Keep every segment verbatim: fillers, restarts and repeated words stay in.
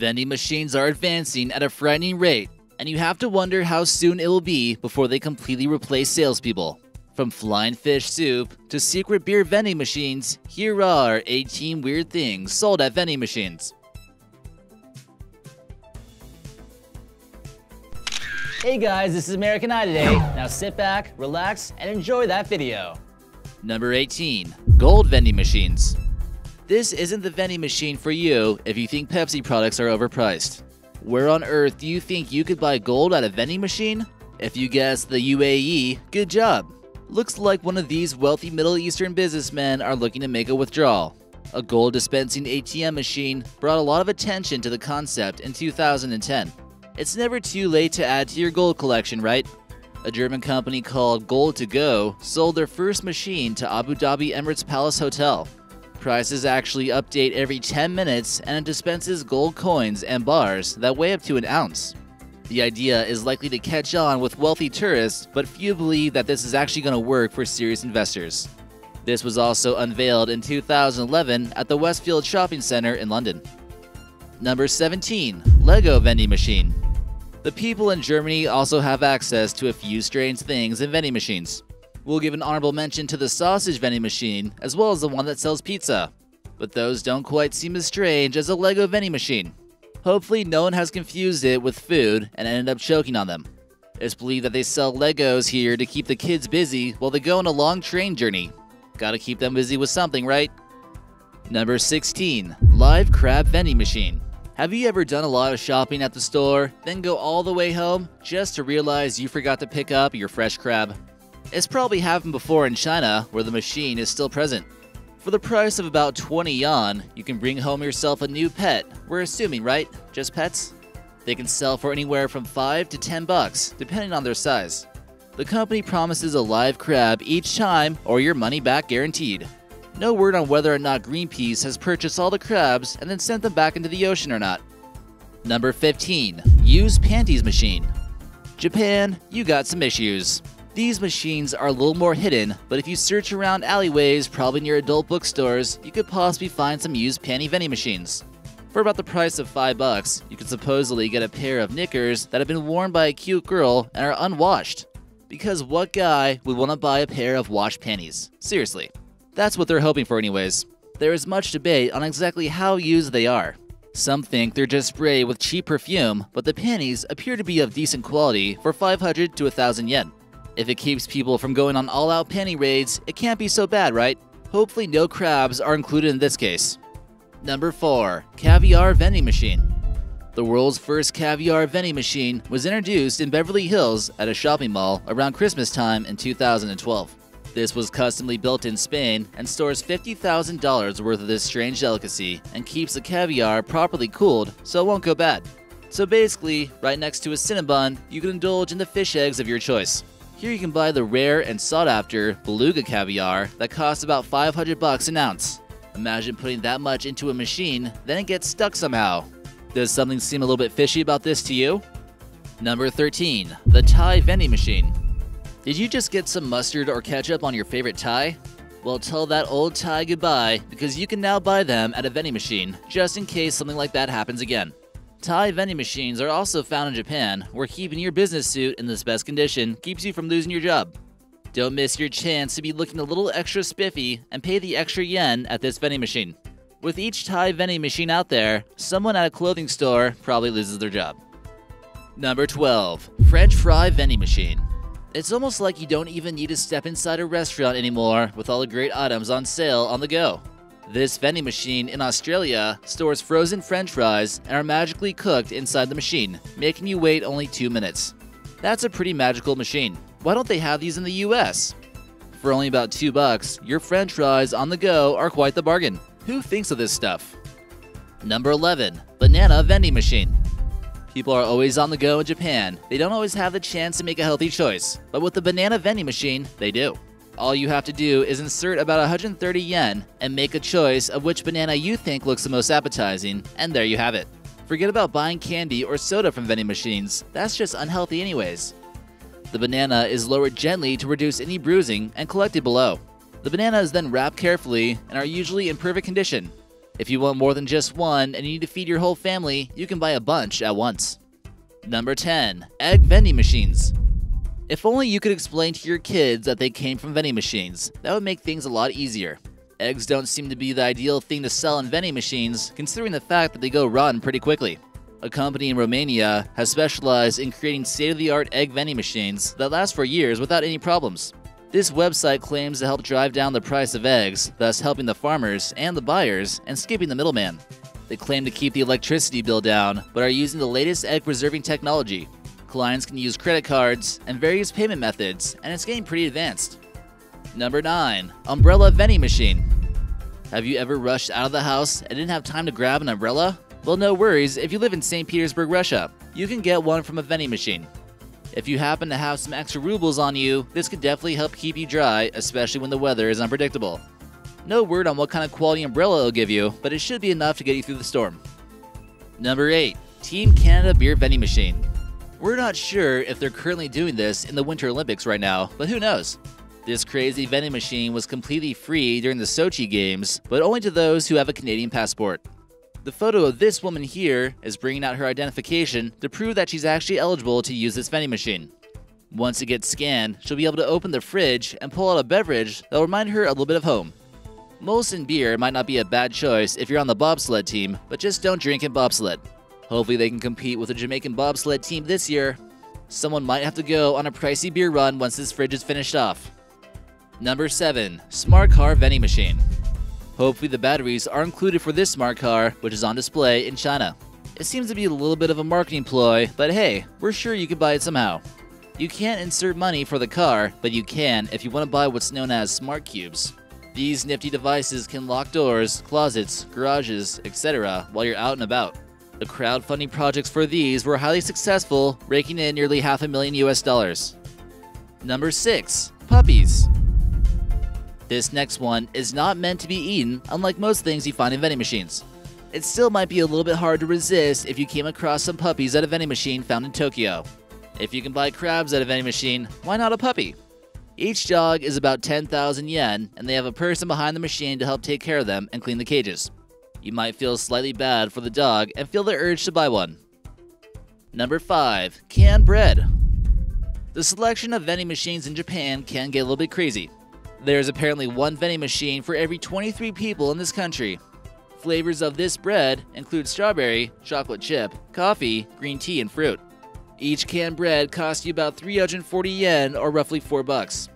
Vending machines are advancing at a frightening rate, and you have to wonder how soon it will be before they completely replace salespeople. From flying fish soup to secret beer vending machines, here are eighteen weird things sold at vending machines. Hey guys, this is American Eye today. Now sit back, relax, and enjoy that video. Number eighteen. Gold vending machines. This isn't the vending machine for you if you think Pepsi products are overpriced. Where on earth do you think you could buy gold at a vending machine? If you guessed the U A E, good job. Looks like one of these wealthy Middle Eastern businessmen are looking to make a withdrawal. A gold dispensing A T M machine brought a lot of attention to the concept in two thousand ten. It's never too late to add to your gold collection, right? A German company called Gold to Go sold their first machine to Abu Dhabi Emirates Palace Hotel. Prices actually update every ten minutes, and it dispenses gold coins and bars that weigh up to an ounce. The idea is likely to catch on with wealthy tourists, but few believe that this is actually going to work for serious investors. This was also unveiled in two thousand eleven at the Westfield Shopping Center in London. Number seventeen. Lego vending machine. The people in Germany also have access to a few strange things in vending machines. We'll give an honorable mention to the sausage vending machine, as well as the one that sells pizza. But those don't quite seem as strange as a Lego vending machine. Hopefully no one has confused it with food and ended up choking on them. It's believed that they sell Legos here to keep the kids busy while they go on a long train journey. Gotta keep them busy with something, right? Number sixteen. Live crab vending machine. Have you ever done a lot of shopping at the store, then go all the way home just to realize you forgot to pick up your fresh crab? It's probably happened before in China, where the machine is still present. For the price of about twenty yuan, you can bring home yourself a new pet. We're assuming, right? Just pets? They can sell for anywhere from five to ten bucks, depending on their size. The company promises a live crab each time or your money back guaranteed. No word on whether or not Greenpeace has purchased all the crabs and then sent them back into the ocean or not. Number fifteen. Used panties machine. Japan, you got some issues. These machines are a little more hidden, but if you search around alleyways, probably near adult bookstores, you could possibly find some used panty vending machines. For about the price of five bucks, you could supposedly get a pair of knickers that have been worn by a cute girl and are unwashed. Because what guy would want to buy a pair of washed panties? Seriously. That's what they're hoping for anyways. There is much debate on exactly how used they are. Some think they're just sprayed with cheap perfume, but the panties appear to be of decent quality for five hundred to one thousand yen. If it keeps people from going on all-out panty raids, it can't be so bad, right? Hopefully no crabs are included in this case. Number four. Caviar vending machine. The world's first caviar vending machine was introduced in Beverly Hills at a shopping mall around Christmas time in two thousand twelve. This was customly built in Spain and stores fifty thousand dollars worth of this strange delicacy and keeps the caviar properly cooled so it won't go bad. So basically, right next to a Cinnabon, you can indulge in the fish eggs of your choice. Here you can buy the rare and sought-after beluga caviar that costs about five hundred bucks an ounce. Imagine putting that much into a machine, then it gets stuck somehow. Does something seem a little bit fishy about this to you? Number thirteen. The Thai vending machine. Did you just get some mustard or ketchup on your favorite Thai? Well, tell that old Thai goodbye, because you can now buy them at a vending machine, just in case something like that happens again. Thai vending machines are also found in Japan, where keeping your business suit in this best condition keeps you from losing your job. Don't miss your chance to be looking a little extra spiffy and pay the extra yen at this vending machine. With each Thai vending machine out there, someone at a clothing store probably loses their job. Number twelve. French fry vending machine. It's almost like you don't even need to step inside a restaurant anymore with all the great items on sale on the go. This vending machine in Australia stores frozen French fries and are magically cooked inside the machine, making you wait only two minutes. That's a pretty magical machine. Why don't they have these in the U S? For only about two bucks, your French fries on the go are quite the bargain. Who thinks of this stuff? Number eleven. Banana vending machine. People are always on the go in Japan. They don't always have the chance to make a healthy choice, but with the banana vending machine, they do. All you have to do is insert about one hundred thirty yen and make a choice of which banana you think looks the most appetizing, and there you have it. Forget about buying candy or soda from vending machines. That's just unhealthy anyways. The banana is lowered gently to reduce any bruising and collected below. The banana is then wrapped carefully and are usually in perfect condition. If you want more than just one and you need to feed your whole family, you can buy a bunch at once. Number ten. Egg vending machines. If only you could explain to your kids that they came from vending machines. That would make things a lot easier. Eggs don't seem to be the ideal thing to sell in vending machines, considering the fact that they go rotten pretty quickly. A company in Romania has specialized in creating state-of-the-art egg vending machines that last for years without any problems. This website claims to help drive down the price of eggs, thus helping the farmers and the buyers and skipping the middleman. They claim to keep the electricity bill down, but are using the latest egg preserving technology. Clients can use credit cards and various payment methods, and it's getting pretty advanced. Number nine. Umbrella vending machine. Have you ever rushed out of the house and didn't have time to grab an umbrella? Well, no worries if you live in Saint Petersburg, Russia. You can get one from a vending machine. If you happen to have some extra rubles on you, this could definitely help keep you dry, especially when the weather is unpredictable. No word on what kind of quality umbrella it'll give you, but it should be enough to get you through the storm. Number eight. Team Canada beer vending machine. We're not sure if they're currently doing this in the Winter Olympics right now, but who knows? This crazy vending machine was completely free during the Sochi Games, but only to those who have a Canadian passport. The photo of this woman here is bringing out her identification to prove that she's actually eligible to use this vending machine. Once it gets scanned, she'll be able to open the fridge and pull out a beverage that'll remind her a little bit of home. Molson beer might not be a bad choice if you're on the bobsled team, but just don't drink in bobsled. Hopefully they can compete with the Jamaican bobsled team this year. Someone might have to go on a pricey beer run once this fridge is finished off. Number seven. Smart car vending machine. Hopefully the batteries are included for this smart car, which is on display in China. It seems to be a little bit of a marketing ploy, but hey, we're sure you could buy it somehow. You can't insert money for the car, but you can if you want to buy what's known as smart cubes. These nifty devices can lock doors, closets, garages, et cetera while you're out and about. The crowdfunding projects for these were highly successful, raking in nearly half a million U S dollars. Number six. Puppies. This next one is not meant to be eaten, unlike most things you find in vending machines. It still might be a little bit hard to resist if you came across some puppies at a vending machine found in Tokyo. If you can buy crabs at a vending machine, why not a puppy? Each dog is about ten thousand yen, and they have a person behind the machine to help take care of them and clean the cages. You might feel slightly bad for the dog and feel the urge to buy one. Number five. Canned bread. The selection of vending machines in Japan can get a little bit crazy. There is apparently one vending machine for every twenty-three people in this country. Flavors of this bread include strawberry, chocolate chip, coffee, green tea, and fruit. Each canned bread costs you about three hundred forty yen, or roughly four bucks.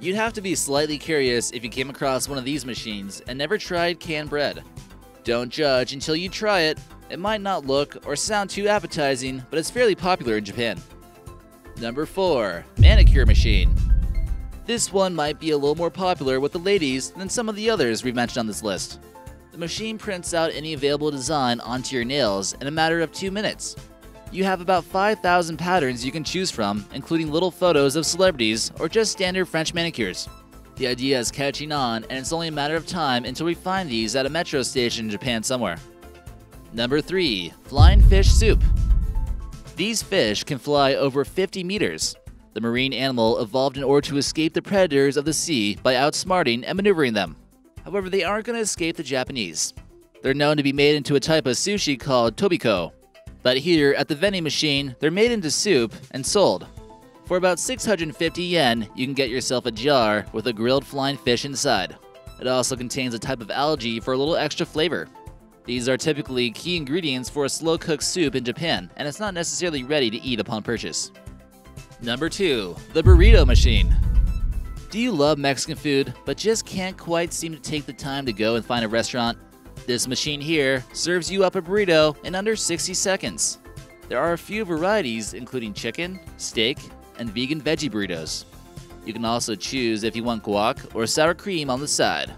You'd have to be slightly curious if you came across one of these machines and never tried canned bread. Don't judge until you try it. It might not look or sound too appetizing, but it's fairly popular in Japan. Number four. Manicure machine. This one might be a little more popular with the ladies than some of the others we've mentioned on this list. The machine prints out any available design onto your nails in a matter of two minutes. You have about five thousand patterns you can choose from, including little photos of celebrities or just standard French manicures. The idea is catching on, and it's only a matter of time until we find these at a metro station in Japan somewhere. Number three. Flying fish soup. These fish can fly over fifty meters. The marine animal evolved in order to escape the predators of the sea by outsmarting and maneuvering them. However, they aren't going to escape the Japanese. They're known to be made into a type of sushi called tobiko. But here at the vending machine, they're made into soup and sold. For about six hundred fifty yen, you can get yourself a jar with a grilled flying fish inside. It also contains a type of algae for a little extra flavor. These are typically key ingredients for a slow-cooked soup in Japan, and it's not necessarily ready to eat upon purchase. Number two. The burrito machine. Do you love Mexican food, but just can't quite seem to take the time to go and find a restaurant? This machine here serves you up a burrito in under sixty seconds. There are a few varieties, including chicken, steak, and vegan veggie burritos. You can also choose if you want guac or sour cream on the side.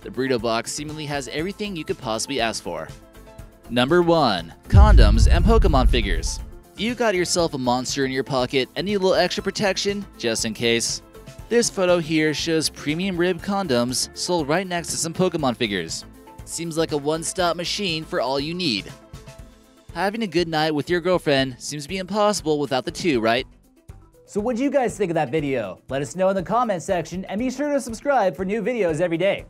The burrito box seemingly has everything you could possibly ask for. Number one. Condoms and Pokemon figures. You got yourself a monster in your pocket and need a little extra protection just in case. This photo here shows premium rib condoms sold right next to some Pokemon figures. Seems like a one-stop machine for all you need. Having a good night with your girlfriend seems to be impossible without the two, right? So what do you guys think of that video? Let us know in the comment section and be sure to subscribe for new videos every day.